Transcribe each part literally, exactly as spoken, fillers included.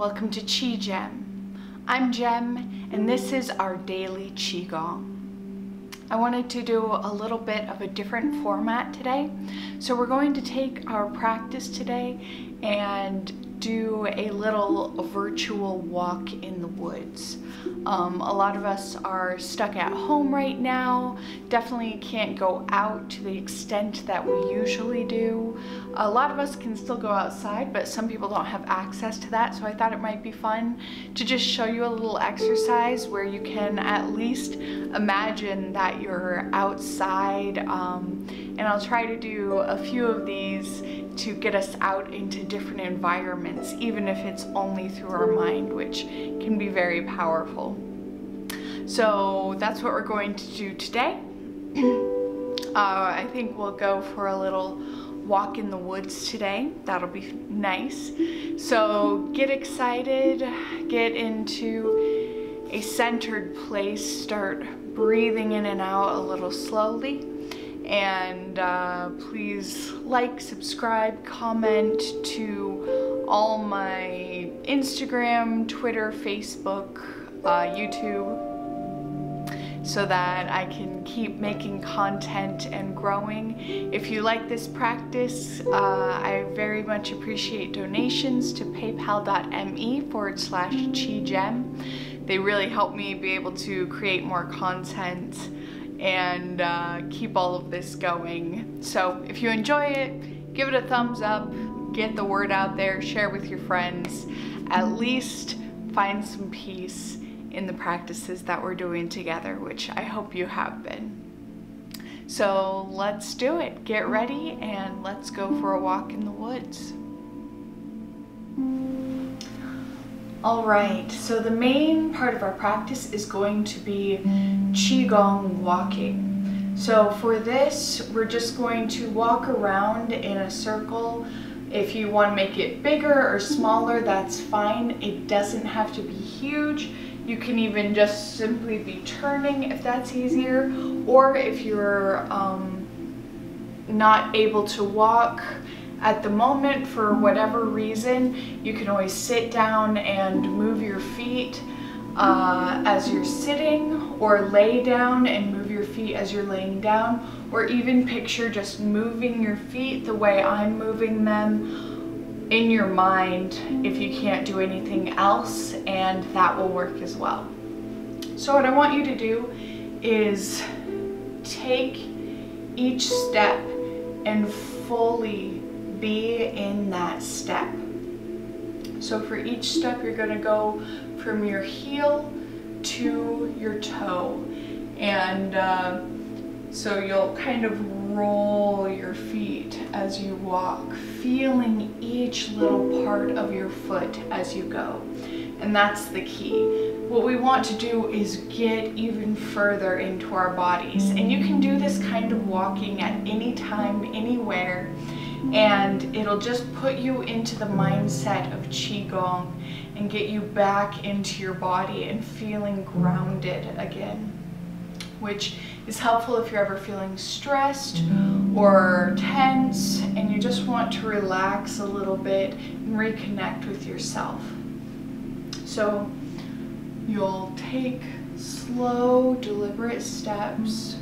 Welcome to Qi Gem. I'm Gem, and this is our daily Qigong. I wanted to do a little bit of a different format today. So we're going to take our practice today and do a little virtual walk in the woods. Um, a lot of us are stuck at home right now, definitely can't go out to the extent that we usually do. A lot of us can still go outside, but some people don't have access to that, so I thought it might be fun to just show you a little exercise where you can at least imagine that you're outside, um, and I'll try to do a few of these to get us out into different environments, even if it's only through our mind, which can be very powerful. So that's what we're going to do today. uh, I think we'll go for a little walk in the woods today. That'll be nice. So get excited, get into a centered place, start breathing in and out a little slowly, and uh, please like, subscribe, comment to all my Instagram, Twitter, Facebook, uh, YouTube, so that I can keep making content and growing. If you like this practice, uh, I very much appreciate donations to paypal.me forward slash qigem. They really help me be able to create more content and uh, keep all of this going. So if you enjoy it, give it a thumbs up, get the word out there, share with your friends, at least find some peace in the practices that we're doing together, which I hope you have been. So let's do it. Get ready and let's go for a walk in the woods. All right, so the main part of our practice is going to be Qigong walking. So for this, we're just going to walk around in a circle. If you want to make it bigger or smaller, that's fine. It doesn't have to be huge. You can even just simply be turning if that's easier, or if you're um, not able to walk at the moment for whatever reason, you can always sit down and move your feet uh, as you're sitting, or lay down and move your feet as you're laying down, or even picture just moving your feet the way I'm moving them in your mind if you can't do anything else, and that will work as well. So what I want you to do is take each step and fully be in that step. So for each step, you're going to go from your heel to your toe, and uh, so you'll kind of roll your feet as you walk, feeling each little part of your foot as you go. And that's the key. What we want to do is get even further into our bodies. And you can do this kind of walking at any time, anywhere, and it'll just put you into the mindset of Qigong and get you back into your body and feeling grounded again, which is helpful if you're ever feeling stressed or tense and you just want to relax a little bit and reconnect with yourself. So you'll take slow, deliberate steps,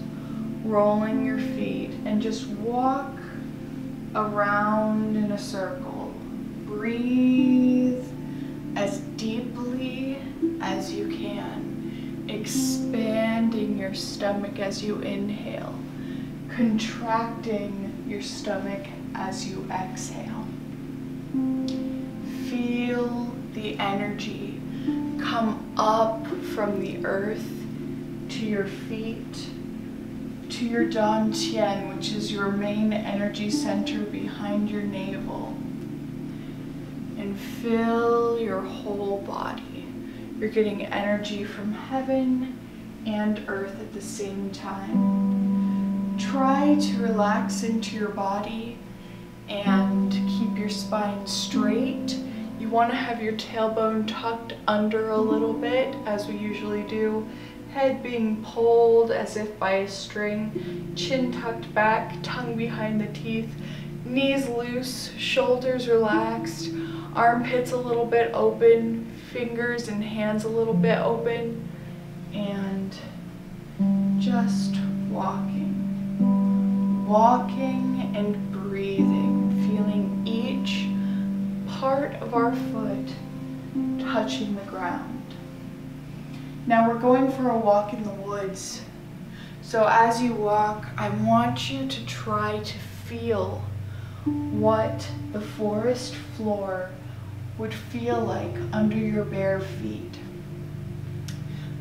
rolling your feet, and just walk around in a circle. Breathe as deeply as you can, expanding your stomach as you inhale, contracting your stomach as you exhale. Feel the energy come up from the earth to your feet, to your Dantian, which is your main energy center behind your navel, and fill your whole body. You're getting energy from heaven and earth at the same time. Try to relax into your body and keep your spine straight. You want to have your tailbone tucked under a little bit, as we usually do. Head being pulled as if by a string, chin tucked back, tongue behind the teeth, knees loose, shoulders relaxed, armpits a little bit open, fingers and hands a little bit open, and just walking, walking and breathing, feeling each part of our foot touching the ground. Now we're going for a walk in the woods. So as you walk, I want you to try to feel what the forest floor would feel like under your bare feet.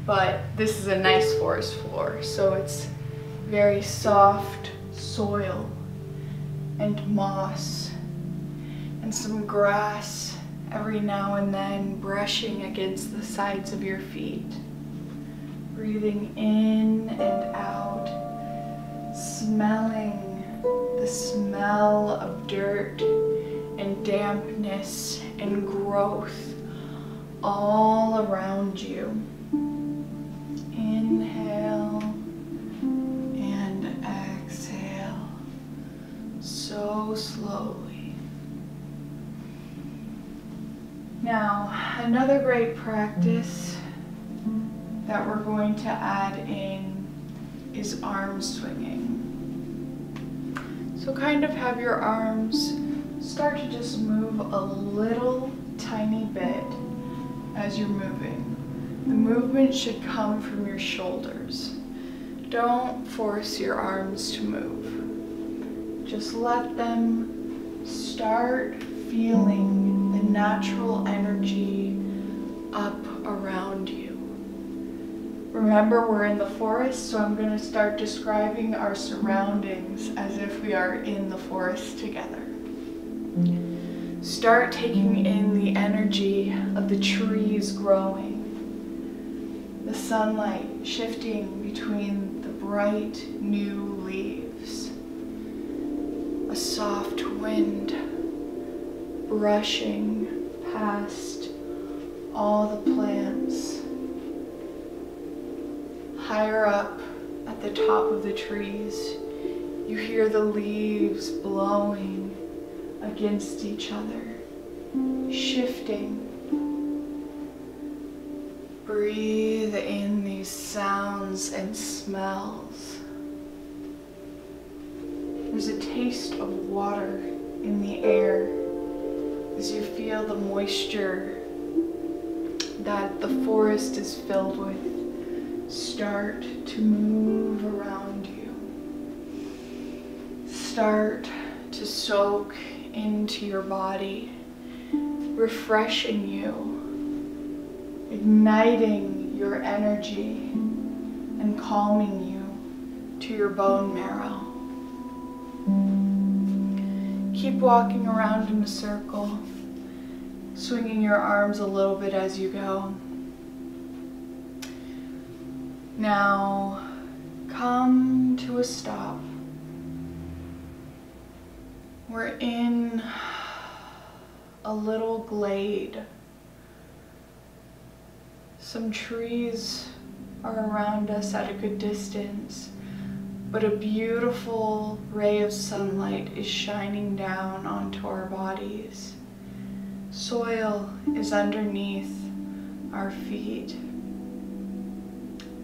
But this is a nice forest floor, so it's very soft soil and moss and some grass every now and then brushing against the sides of your feet. Breathing in and out, smelling the smell of dirt and dampness and growth all around you. Inhale and exhale, so slowly. Now, another great practice that we're going to add in is arm swinging. So kind of have your arms start to just move a little tiny bit as you're moving. The movement should come from your shoulders. Don't force your arms to move. Just let them start feeling the natural energy up around you. Remember, we're in the forest, so I'm going to start describing our surroundings as if we are in the forest together. Start taking in the energy of the trees growing, the sunlight shifting between the bright new leaves, a soft wind brushing past all the plants. Higher up at the top of the trees, you hear the leaves blowing against each other, shifting. Breathe in these sounds and smells. There's a taste of water in the air as you feel the moisture that the forest is filled with start to move around you. Start to soak into your body, refreshing you, igniting your energy, and calming you to your bone marrow. Keep walking around in a circle, swinging your arms a little bit as you go. Now, come to a stop. We're in a little glade. Some trees are around us at a good distance, but a beautiful ray of sunlight is shining down onto our bodies. Soil is underneath our feet,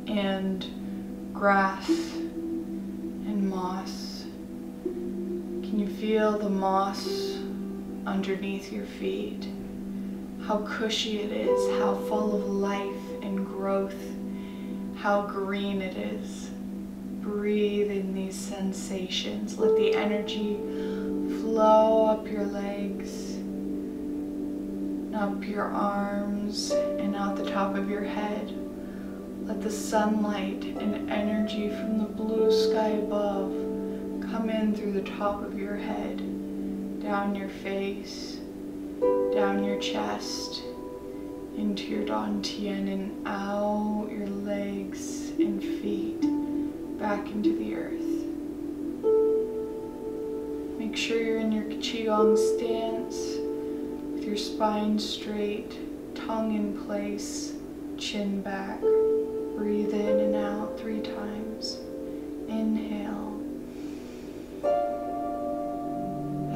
and grass and moss. Can you feel the moss underneath your feet? How cushy it is, how full of life and growth, how green it is. Breathe in these sensations. Let the energy flow up your legs, up your arms, and out the top of your head. Let the sunlight and energy from the blue sky above come in through the top of your head, down your face, down your chest, into your Dantian, and out your legs and feet, back into the earth. Make sure you're in your Qigong stance, with your spine straight, tongue in place, chin back. Breathe in and out three times. Inhale.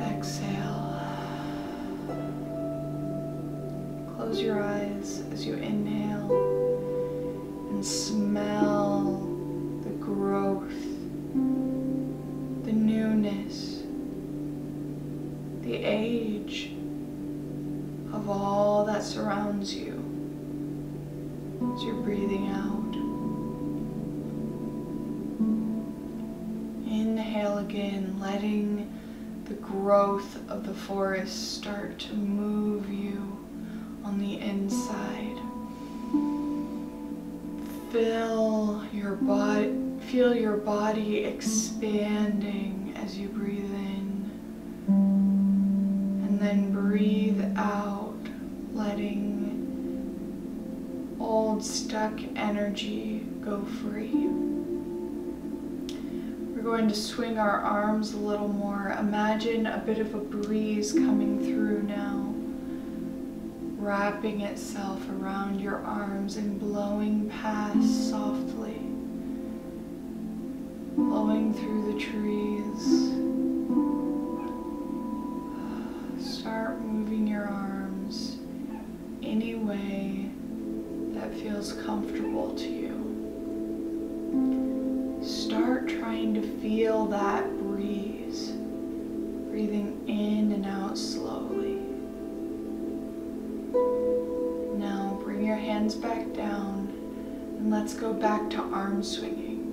Exhale. breathing out. Inhale again, letting the growth of the forest start to move you on the inside. Fill your body, feel your body expanding as you breathe in, and then breathe out, letting old stuck energy go free. We're going to swing our arms a little more. Imagine a bit of a breeze coming through now, wrapping itself around your arms and blowing past softly, blowing through the trees. Start moving your arms any way that feels comfortable to you. Start trying to feel that breeze, breathing in and out slowly. Now bring your hands back down and let's go back to arm swinging.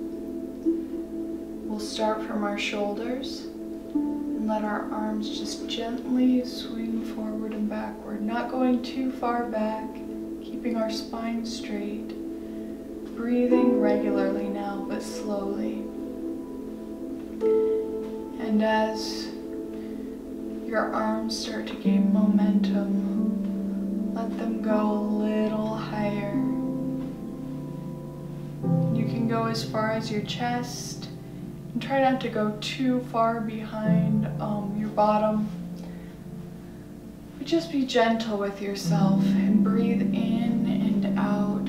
We'll start from our shoulders and let our arms just gently swing forward and backward, not going too far back, keeping our spine straight, breathing regularly now but slowly. And as your arms start to gain momentum, let them go a little higher. You can go as far as your chest and try not to go too far behind um, your bottom. But just be gentle with yourself and breathe in and out,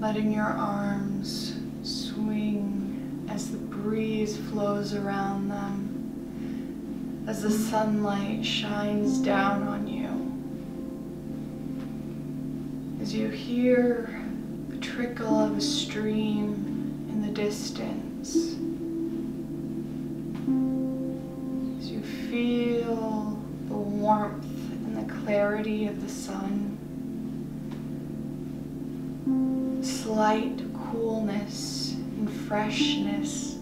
letting your arms swing as the breeze flows around them, as the sunlight shines down on you. As you hear the trickle of a stream in the distance, as you feel the warmth and the clarity of the sun, slight coolness and freshness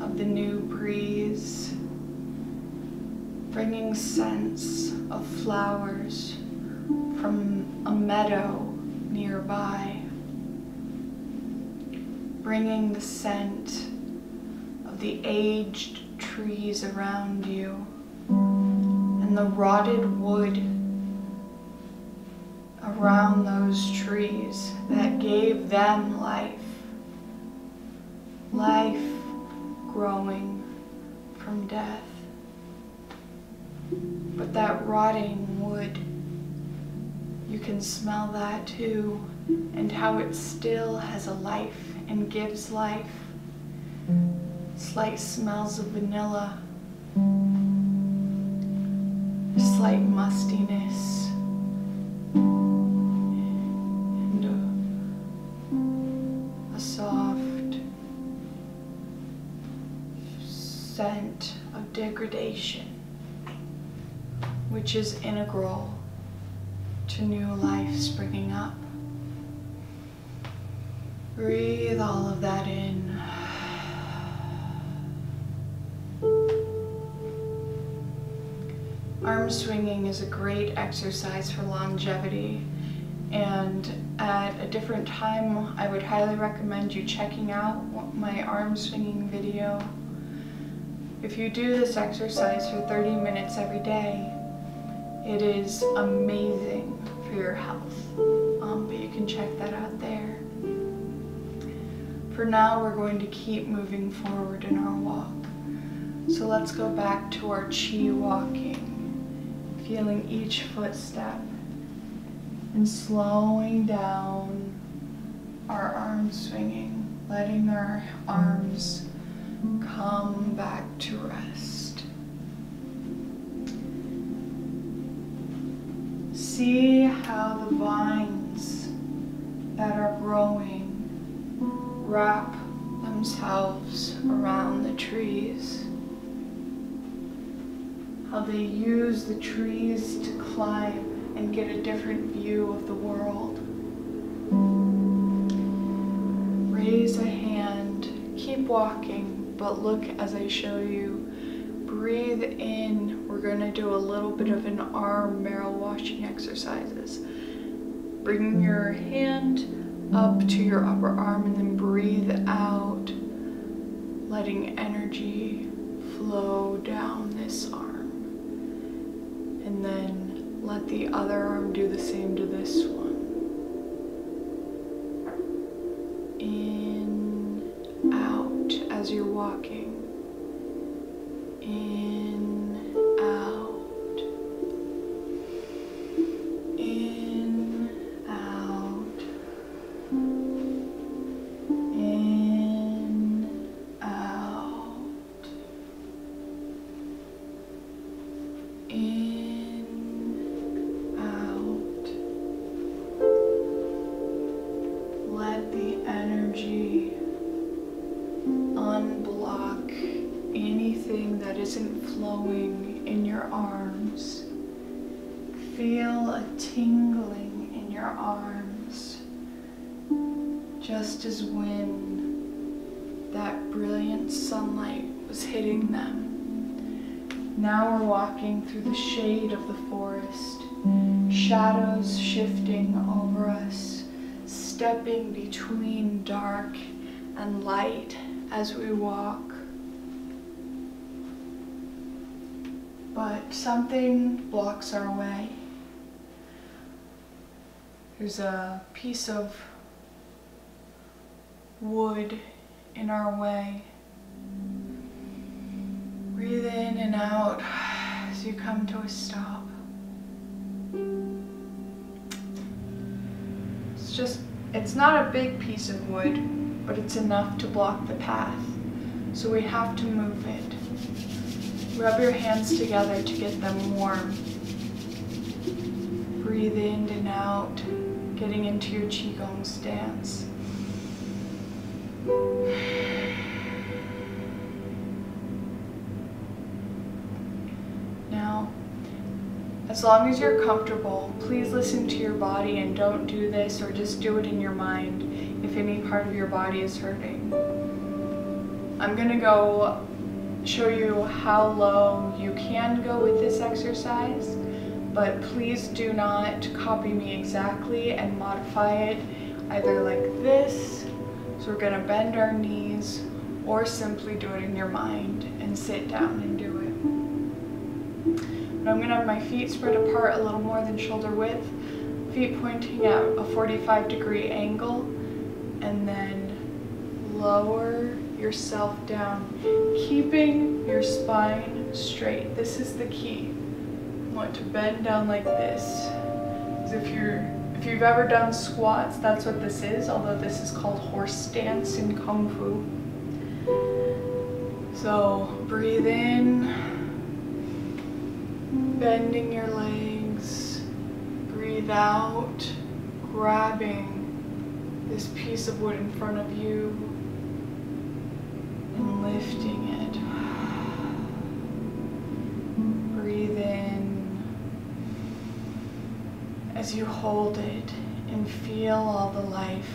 of the new breeze, bringing scents of flowers from a meadow nearby, bringing the scent of the aged trees around you and the rotted wood around those trees that gave them life, life growing from death. But that rotting wood, you can smell that too, and how it still has a life and gives life. Slight smells of vanilla, slight mustiness, and a, a soft scent of degradation, which is integral to new life springing up. Breathe all of that in. Arm swinging is a great exercise for longevity, and at a different time, I would highly recommend you checking out my arm swinging video. If you do this exercise for thirty minutes every day, it is amazing for your health, um, but you can check that out there. For now, we're going to keep moving forward in our walk. So let's go back to our Qi walking, feeling each footstep and slowing down our arm swinging, letting our arms come back to rest. See how the vines that are growing wrap themselves around the trees. How they use the trees to climb and get a different view of the world. raise a hand, keep walking, but look as I show you. Breathe in. We're going to do a little bit of an arm barrel washing exercises. Bring your hand up to your upper arm and then breathe out, letting energy flow down this arm. And then let the other arm do the same to this one. In, out as you're walking. In, out. In, out. In, out. In, out. Let the energy unblock anything that isn't flowing in your arms. Feel a tingling in your arms, just as when that brilliant sunlight was hitting them. Now we're walking through the shade of the forest, shadows shifting over us, stepping between dark and light as we walk. But something blocks our way. There's a piece of wood in our way. Breathe in and out as you come to a stop. It's just, it's not a big piece of wood, but it's enough to block the path. So we have to move it. Rub your hands together to get them warm. Breathe in and out, getting into your Qigong stance. Now, as long as you're comfortable, please listen to your body and don't do this or just do it in your mind if any part of your body is hurting. I'm gonna go show you how low you can go with this exercise, but please do not copy me exactly and modify it either like this, so we're going to bend our knees, or simply do it in your mind and sit down and do it. But I'm going to have my feet spread apart a little more than shoulder width, feet pointing at a forty-five degree angle, and then lower yourself down, keeping your spine straight. This is the key. You want to bend down like this. As if you're, if you've ever done squats, that's what this is, although this is called horse dance in Kung Fu. So breathe in, bending your legs. Breathe out, grabbing this piece of wood in front of you, lifting it. Breathe in as you hold it and feel all the life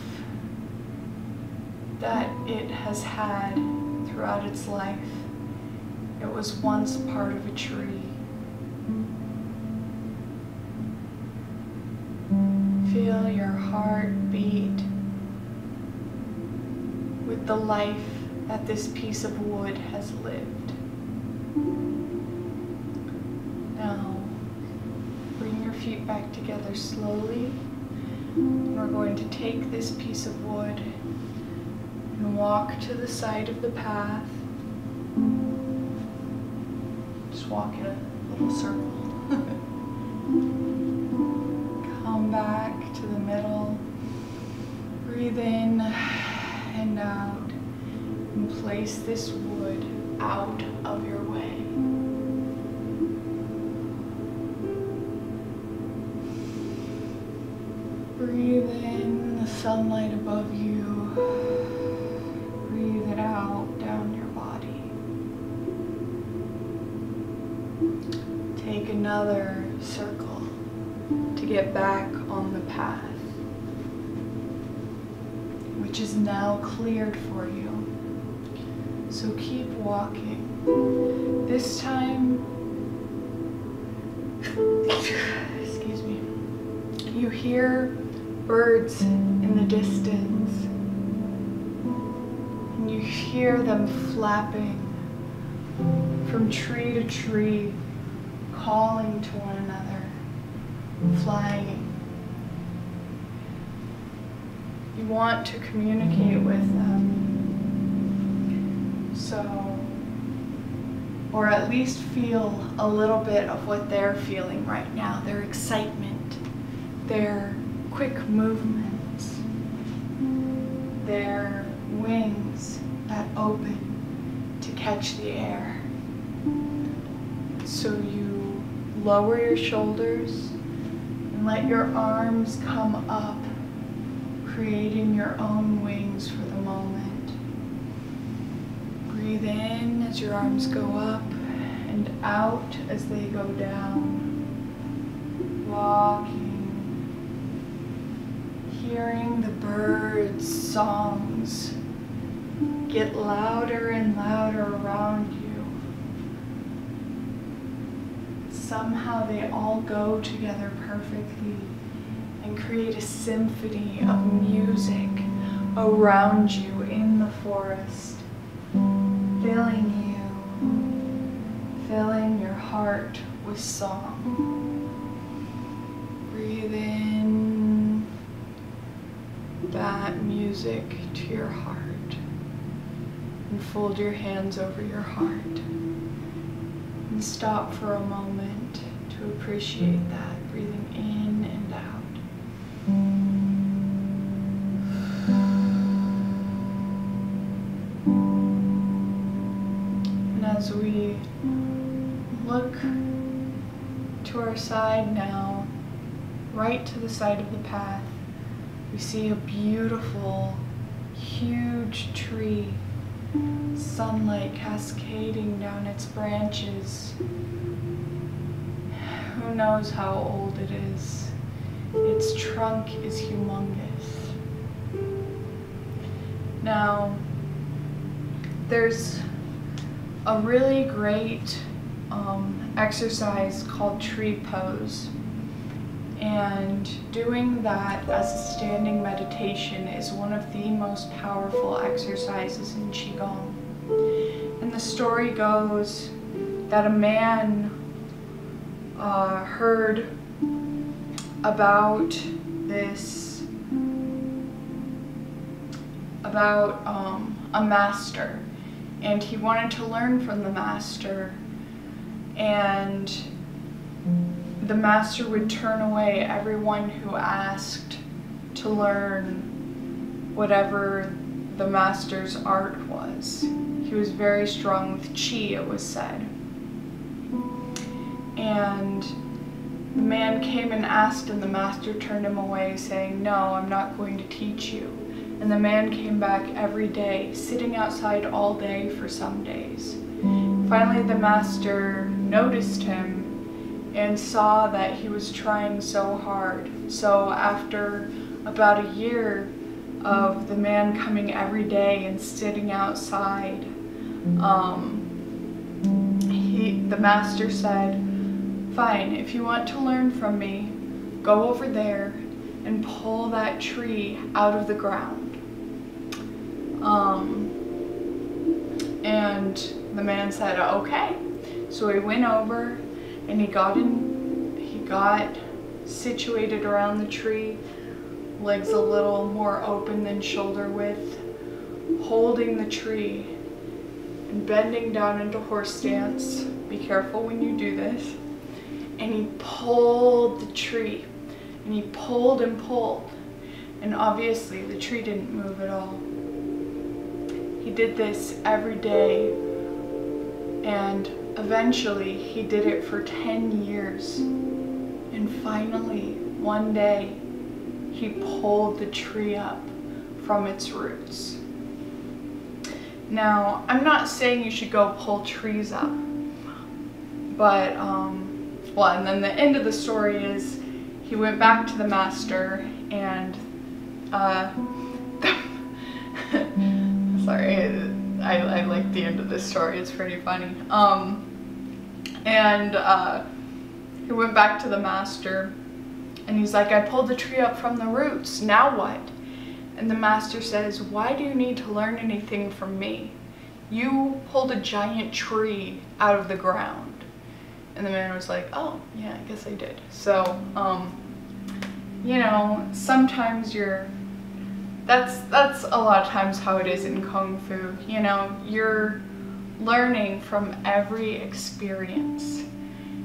that it has had throughout its life. It was once part of a tree. Feel your heart beat with the life that this piece of wood has lived. Now, bring your feet back together slowly. We're going to take this piece of wood and walk to the side of the path. Just walk in a little circle. Come back to the middle. Breathe in and out. And place this wood out of your way. Breathe in the sunlight above you. Breathe it out down your body. Take another circle to get back on the path. which is now cleared for you. So keep walking. This time, excuse me, you hear birds in the distance, and you hear them flapping from tree to tree, calling to one another, flying. You want to communicate with them, so, or at least feel a little bit of what they're feeling right now, their excitement, their quick movements, their wings that open to catch the air. So you lower your shoulders and let your arms come up, creating your own wings for the moment. Breathe in as your arms go up and out as they go down, walking, hearing the birds' songs get louder and louder around you. Somehow they all go together perfectly and create a symphony of music around you in the forest, filling you, filling your heart with song. Breathe in that music to your heart and fold your hands over your heart and stop for a moment to appreciate that, breathing in and out. And as we look to our side now, right to the side of the path, we see a beautiful, huge tree, sunlight cascading down its branches. Who knows how old it is? Its trunk is humongous. Now, there's a really great um, exercise called tree pose. And doing that as a standing meditation is one of the most powerful exercises in Qigong. And the story goes that a man uh, heard about this, about um, a master, and he wanted to learn from the master, and the master would turn away everyone who asked to learn whatever the master's art was. He was very strong with Qi, it was said. And the man came and asked, and the master turned him away, saying, "No, I'm not going to teach you." And the man came back every day, sitting outside all day for some days. Finally, the master noticed him and saw that he was trying so hard. So after about a year of the man coming every day and sitting outside, um, he, the master said, "Fine, if you want to learn from me, go over there and pull that tree out of the ground." Um, and the man said, "Okay." So he went over, and he got in, he got situated around the tree, legs a little more open than shoulder width, holding the tree and bending down into horse dance. Be careful when you do this. And he pulled the tree, and he pulled and pulled, and obviously the tree didn't move at all. He did this every day, and eventually, he did it for ten years, and finally, one day, he pulled the tree up from its roots. Now, I'm not saying you should go pull trees up, but, um, well, and then the end of the story is he went back to the master, and uh, the, I, I like the end of this story, it's pretty funny. Um, and uh, he went back to the master and he's like, I pulled the tree up from the roots, now what? And the master says, why do you need to learn anything from me? You pulled a giant tree out of the ground. And the man was like, oh, yeah, I guess I did. So, um, you know, sometimes you're, that's, that's a lot of times how it is in Kung Fu, you know, you're learning from every experience.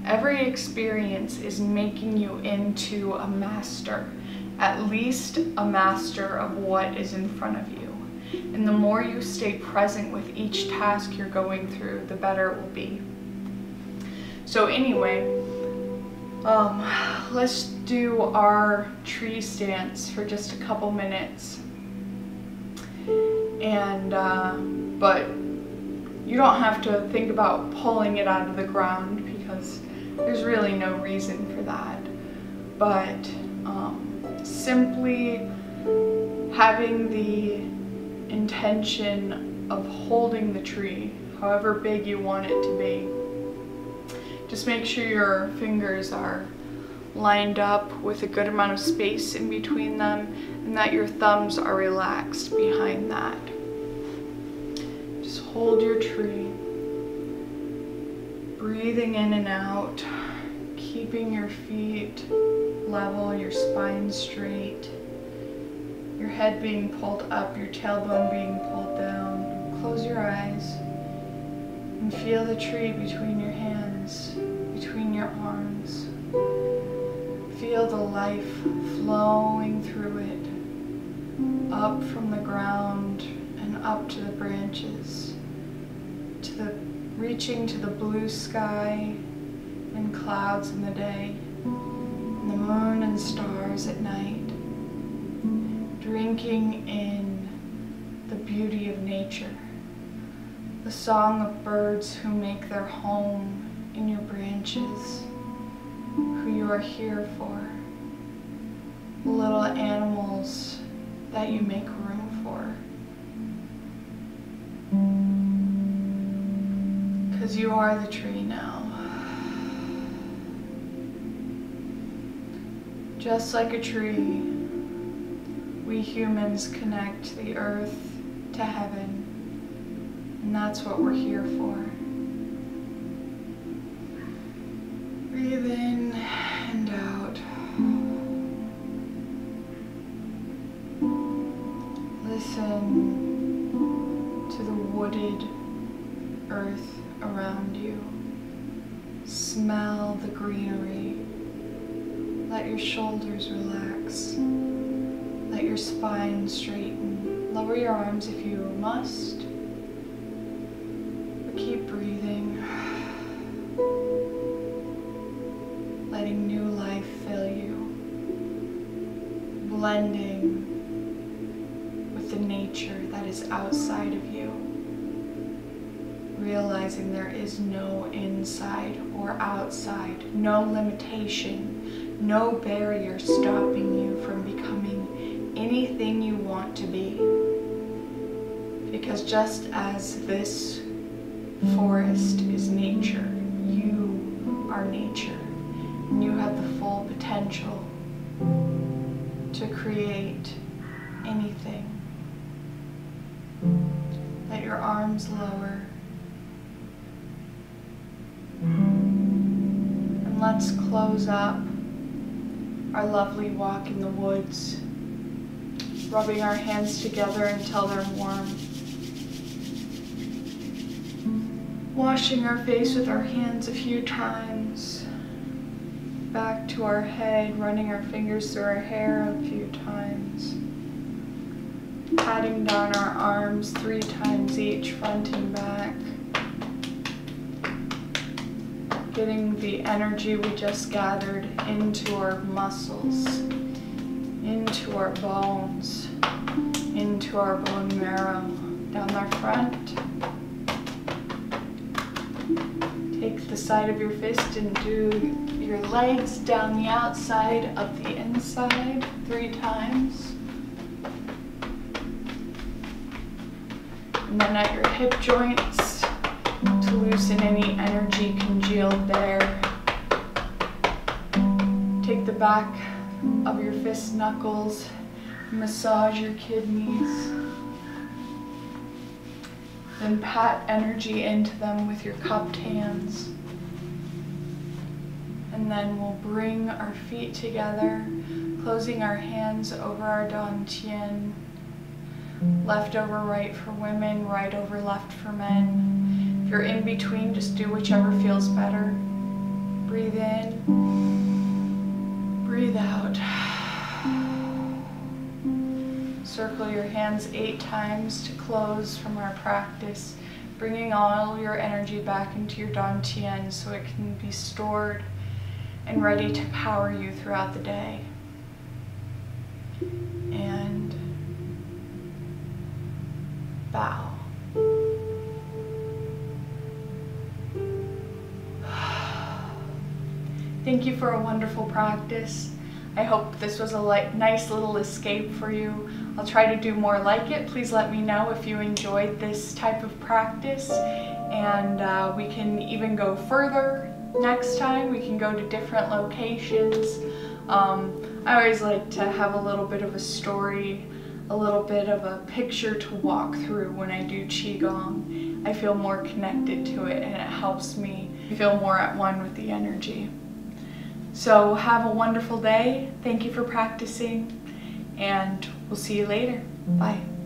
Every experience is making you into a master, at least a master of what is in front of you. And the more you stay present with each task you're going through, the better it will be. So anyway, um, let's do our tree stance for just a couple minutes. And, uh, but you don't have to think about pulling it out of the ground because there's really no reason for that. But um, simply having the intention of holding the tree, however big you want it to be. Just make sure your fingers are lined up with a good amount of space in between them and that your thumbs are relaxed behind that. Just hold your tree, breathing in and out, keeping your feet level, your spine straight. Your head being pulled up, your tailbone being pulled down. Close your eyes and feel the tree between your hands, between your arms. Feel the life flowing through it, up from the ground and up to the branches, to the reaching to the blue sky and clouds in the day, and the moon and stars at night. Drinking in the beauty of nature, the song of birds who make their home in your branches, who you are here for, the little animals that you make room for. Because you are the tree now. Just like a tree, we humans connect the earth to heaven, and that's what we're here for. Breathe in and out. Listen to the wooded earth around you. Smell the greenery. Let your shoulders relax. Let your spine straighten. Lower your arms if you must. But keep breathing. Letting new life fill you. Blending with the nature that is outside of you. Realizing there is no inside or outside. No limitation. No barrier stopping you from becoming anything you want to be, because just as this forest is nature, you are nature, and you have the full potential to create anything. Let your arms lower, and let's close up our lovely walk in the woods. Rubbing our hands together until they're warm. Washing our face with our hands a few times. Back to our head, running our fingers through our hair a few times. Patting down our arms three times each, front and back. Getting the energy we just gathered into our muscles, into our bones, into our bone marrow, down our front. Take the side of your fist and do your legs down the outside of the inside three times. and then at your hip joints to loosen any energy congealed there. Take the back of your fist knuckles, massage your kidneys, then pat energy into them with your cupped hands. And then we'll bring our feet together, closing our hands over our Dantian. Left over right for women, right over left for men. If you're in between, just do whichever feels better. Breathe in, breathe out. Circle your hands eight times to close from our practice, bringing all your energy back into your Dantian so it can be stored and ready to power you throughout the day. And bow. Thank you for a wonderful practice. I hope this was a light, nice little escape for you. I'll try to do more like it. Please let me know if you enjoyed this type of practice, and uh, we can even go further next time. We can go to different locations. Um, I always like to have a little bit of a story, a little bit of a picture to walk through when I do Qigong. I feel more connected to it, and it helps me feel more at one with the energy. So have a wonderful day. Thank you for practicing, and we'll see you later. Bye.